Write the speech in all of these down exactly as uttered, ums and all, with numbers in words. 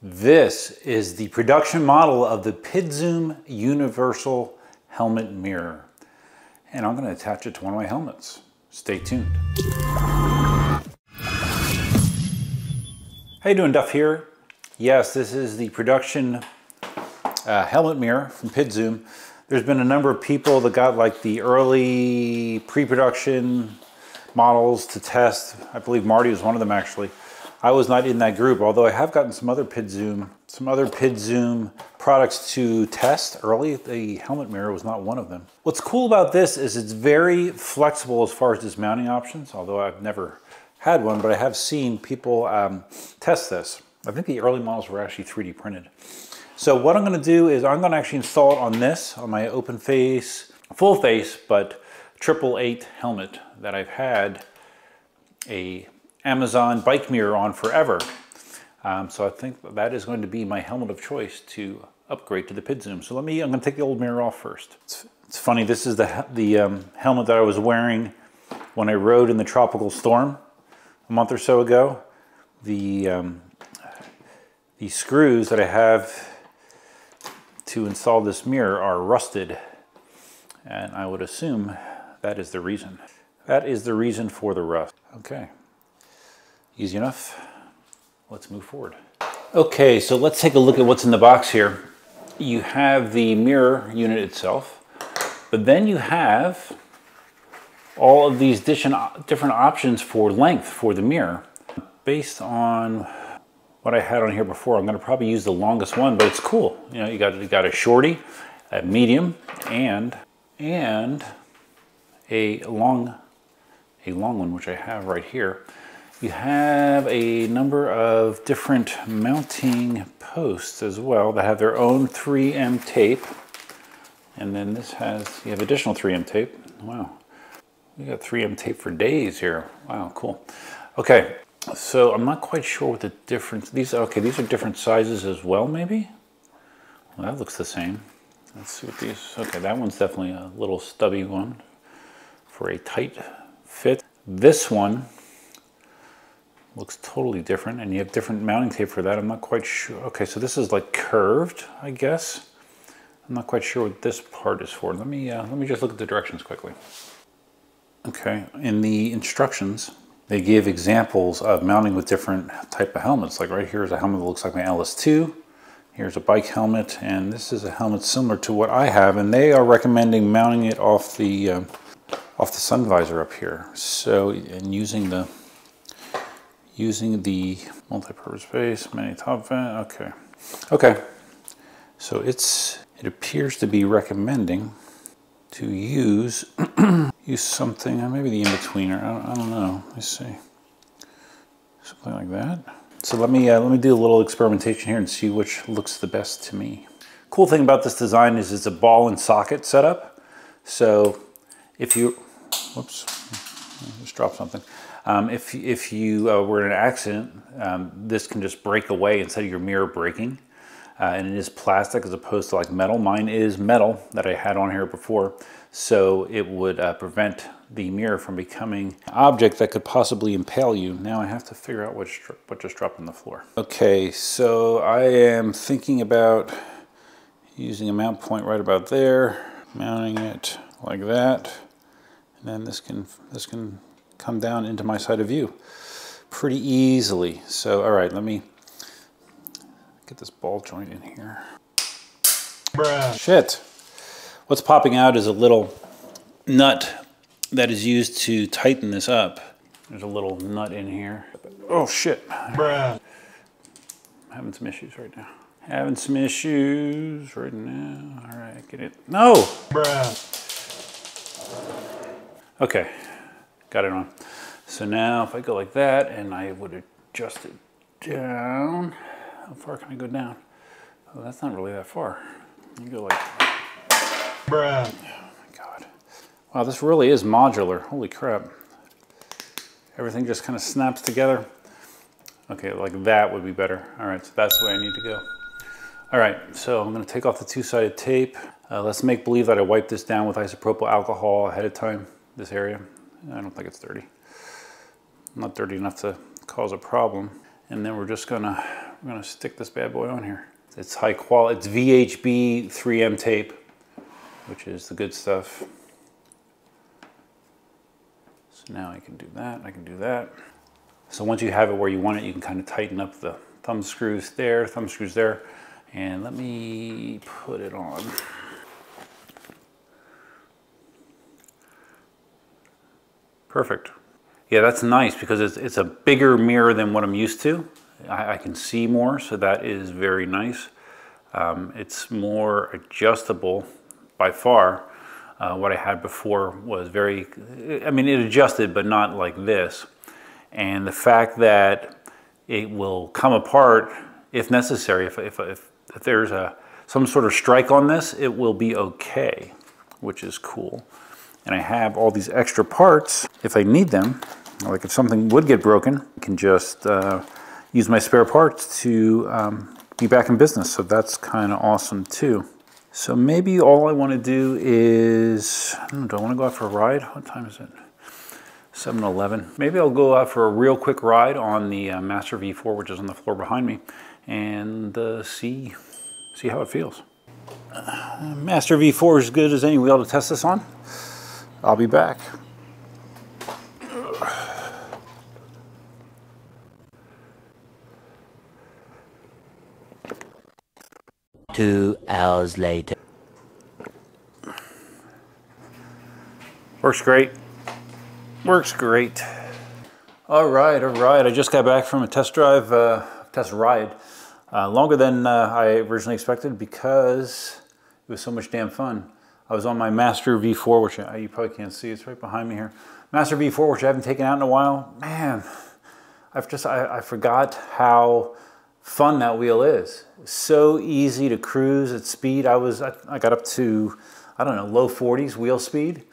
This is the production model of the PidZoom Universal Helmet Mirror. And I'm going to attach it to one of my helmets. Stay tuned. How you doing, Duff here? Yes, this is the production uh, helmet mirror from PidZoom. There's been a number of people that got like the early pre-production models to test. I believe Marty was one of them actually. I was not in that group, although I have gotten some other PidZoom, some other PidZoom products to test early. The helmet mirror was not one of them. What's cool about this is it's very flexible as far as dismounting options, although I've never had one, but I have seen people um, test this. I think the early models were actually three D printed. So what I'm gonna do is I'm gonna actually install it on this, on my open face, full face, but triple eight helmet that I've had a Amazon bike mirror on forever. Um, so I think that, that is going to be my helmet of choice to upgrade to the PidZoom. So let me, I'm gonna take the old mirror off first. It's, it's funny, this is the, the um, helmet that I was wearing when I rode in the tropical storm a month or so ago. The, um, the screws that I have to install this mirror are rusted. And I would assume that is the reason. That is the reason for the rust. Okay. Easy enough. Let's move forward. Okay, so let's take a look at what's in the box here. You have the mirror unit itself, but then you have all of these different options for length for the mirror. Based on what I had on here before, I'm gonna probably use the longest one, but it's cool. You know, you got, you got a shorty, a medium, and, and a long, a long one, which I have right here. You have a number of different mounting posts as well that have their own three M tape. And then this has, you have additional three M tape. Wow. We got three M tape for days here. Wow, cool. Okay, so I'm not quite sure what the difference, these, okay, these are different sizes as well, maybe? Well, that looks the same. Let's see what these, okay, that one's definitely a little stubby one for a tight fit. This one looks totally different, and you have different mounting tape for that. I'm not quite sure. Okay, so this is like curved, I guess. I'm not quite sure what this part is for. Let me uh, let me just look at the directions quickly. Okay, in the instructions, they give examples of mounting with different type of helmets. Like right here is a helmet that looks like my L S two. Here's a bike helmet, and this is a helmet similar to what I have, and they are recommending mounting it off the uh, off the sun visor up here. So, and using the using the multi-purpose base, many top vent, okay. Okay, so it's, it appears to be recommending to use, use something, maybe the in-betweener, I don't, I don't know, let's see. Something like that. So let me, uh, let me do a little experimentation here and see which looks the best to me. Cool thing about this design is it's a ball and socket setup. So if you, whoops, I just dropped something. Um, if, if you uh, were in an accident, um, this can just break away instead of your mirror breaking. Uh, and it is plastic as opposed to like metal. Mine is metal that I had on here before. So it would uh, prevent the mirror from becoming an object that could possibly impale you. Now I have to figure out what, what just dropped on the floor. Okay, so I am thinking about using a mount point right about there, mounting it like that. And then this can, this can come down into my side of view pretty easily. So, all right, let me get this ball joint in here. Bruh. Shit. What's popping out is a little nut that is used to tighten this up. There's a little nut in here. Oh shit. Bruh. I'm having some issues right now. Having some issues right now. All right, get it. No. Bruh. Okay. Got it on. So now if I go like that and I would adjust it down, how far can I go down? Oh, that's not really that far. You go like, bruh. Oh my God. Wow, this really is modular. Holy crap. Everything just kind of snaps together. Okay, like that would be better. All right, so that's the way I need to go. All right, so I'm gonna take off the two-sided tape. Uh, let's make believe that I wiped this down with isopropyl alcohol ahead of time, this area. I don't think it's dirty. Not dirty enough to cause a problem. And then we're just gonna I'm gonna stick this bad boy on here. It's high quality, it's V H B three M tape, which is the good stuff. So now I can do that, I can do that. So once you have it where you want it, you can kind of tighten up the thumb screws there, thumb screws there, and let me put it on. Perfect. Yeah, that's nice because it's, it's a bigger mirror than what I'm used to. I, I can see more, so that is very nice. Um, it's more adjustable by far. Uh, what I had before was very, I mean, it adjusted, but not like this. And the fact that it will come apart if necessary, if, if, if, if there's a, some sort of strike on this, it will be okay, which is cool. And I have all these extra parts if I need them. Like if something would get broken, I can just uh, use my spare parts to um, be back in business. So that's kind of awesome too. So maybe all I want to do is, I don't know, do I want to go out for a ride? What time is it? seven eleven. Maybe I'll go out for a real quick ride on the uh, Master V four, which is on the floor behind me, and uh, see, see how it feels. Uh, Master V four is as good as any wheel to test this on. I'll be back. Two hours later. Works great. Works great. All right, all right. I just got back from a test drive, uh, test ride. Uh, longer than uh, I originally expected because it was so much damn fun. I was on my Master V four, which I, you probably can't see, it's right behind me here. Master V four, which I haven't taken out in a while. Man, I've just, I, I forgot how fun that wheel is. So easy to cruise at speed. I was, I, I got up to, I don't know, low forties wheel speed,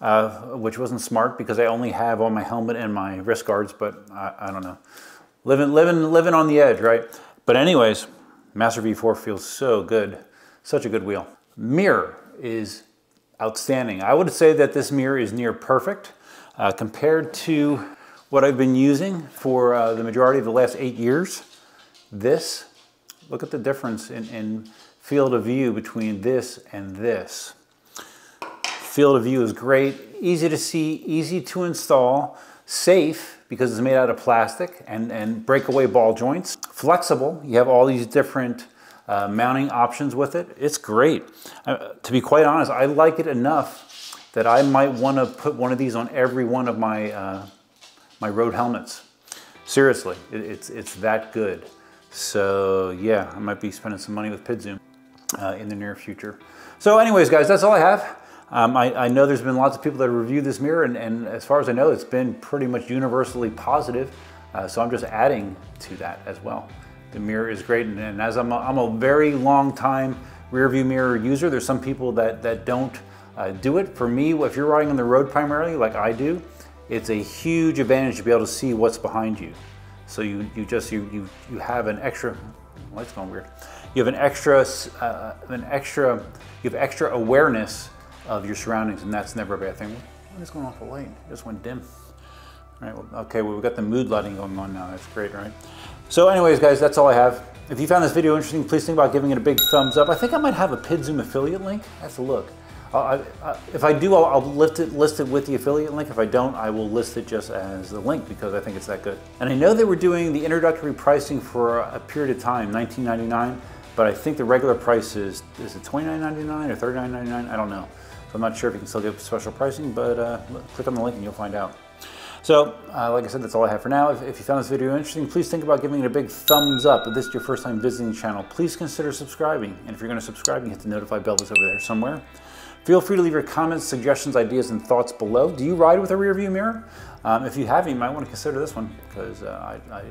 uh, which wasn't smart because I only have on my helmet and my wrist guards, but I, I don't know. Living, living, living on the edge, right? But anyways, Master V four feels so good. Such a good wheel. Mirror is outstanding. I would say that this mirror is near perfect uh, compared to what I've been using for uh, the majority of the last eight years. This, look at the difference in, in field of view between this and this. Field of view is great, easy to see, easy to install, safe because it's made out of plastic and, and breakaway ball joints. Flexible, you have all these different Uh, mounting options with it. It's great. Uh, to be quite honest, I like it enough that I might want to put one of these on every one of my uh, my road helmets. Seriously, it, it's it's that good. So yeah, I might be spending some money with PidZoom uh, in the near future. So anyways, guys, that's all I have. Um, I, I know there's been lots of people that reviewed this mirror, and, and as far as I know, it's been pretty much universally positive. Uh, so I'm just adding to that as well. The mirror is great, and, and as I'm a, I'm a very long time rear view mirror user, there's some people that, that don't uh, do it. For me, if you're riding on the road primarily, like I do, it's a huge advantage to be able to see what's behind you. So you, you just, you, you you have an extra, light's going weird. You have an extra, uh, an extra, you have extra awareness of your surroundings, and that's never a bad thing. What is going off the light? It just went dim. All right, well, okay, well, we've got the mood lighting going on now. That's great, right? So anyways, guys, that's all I have. If you found this video interesting, please think about giving it a big thumbs up. I think I might have a PidZoom affiliate link. That's a look. I'll, I, I, if I do, I'll, I'll lift it, list it with the affiliate link. If I don't, I will list it just as the link because I think it's that good. And I know they were doing the introductory pricing for a period of time, nineteen ninety-nine, but I think the regular price is, is it twenty-nine ninety-nine or thirty-nine ninety-nine? I don't know. So I'm not sure if you can still get special pricing, but uh, click on the link and you'll find out. So, uh, like I said, that's all I have for now. If, if you found this video interesting, please think about giving it a big thumbs up. If this is your first time visiting the channel, please consider subscribing. And if you're gonna subscribe, you hit the notify bell that's over there somewhere. Feel free to leave your comments, suggestions, ideas, and thoughts below. Do you ride with a rear view mirror? Um, if you have, you might wanna consider this one because uh, I, I,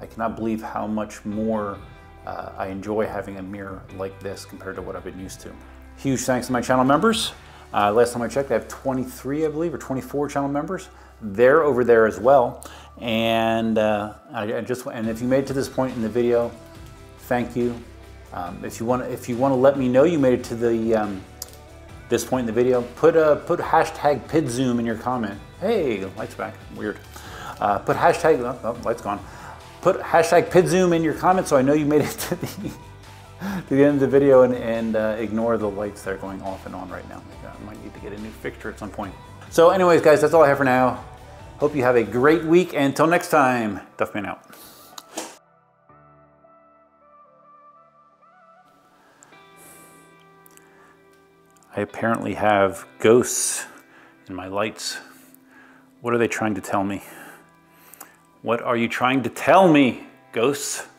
I cannot believe how much more uh, I enjoy having a mirror like this compared to what I've been used to. Huge thanks to my channel members. Uh, last time I checked, I have twenty-three, I believe, or twenty-four channel members. They're over there as well. And uh, I, I just and if you made it to this point in the video, thank you. Um, if you want, if you want to let me know you made it to the um, this point in the video, put a put hashtag PidZoom in your comment. Hey, light's back. Weird. Uh, put hashtag. Oh, oh, light's gone. put hashtag PidZoom in your comments so I know you made it to the, to the end of the video, and, and uh, ignore the lights that are going off and on right now. I might need to get a new fixture at some point. So anyways, guys, that's all I have for now. Hope you have a great week, and until next time, Duff Man out. I apparently have ghosts in my lights. What are they trying to tell me? What are you trying to tell me, ghosts?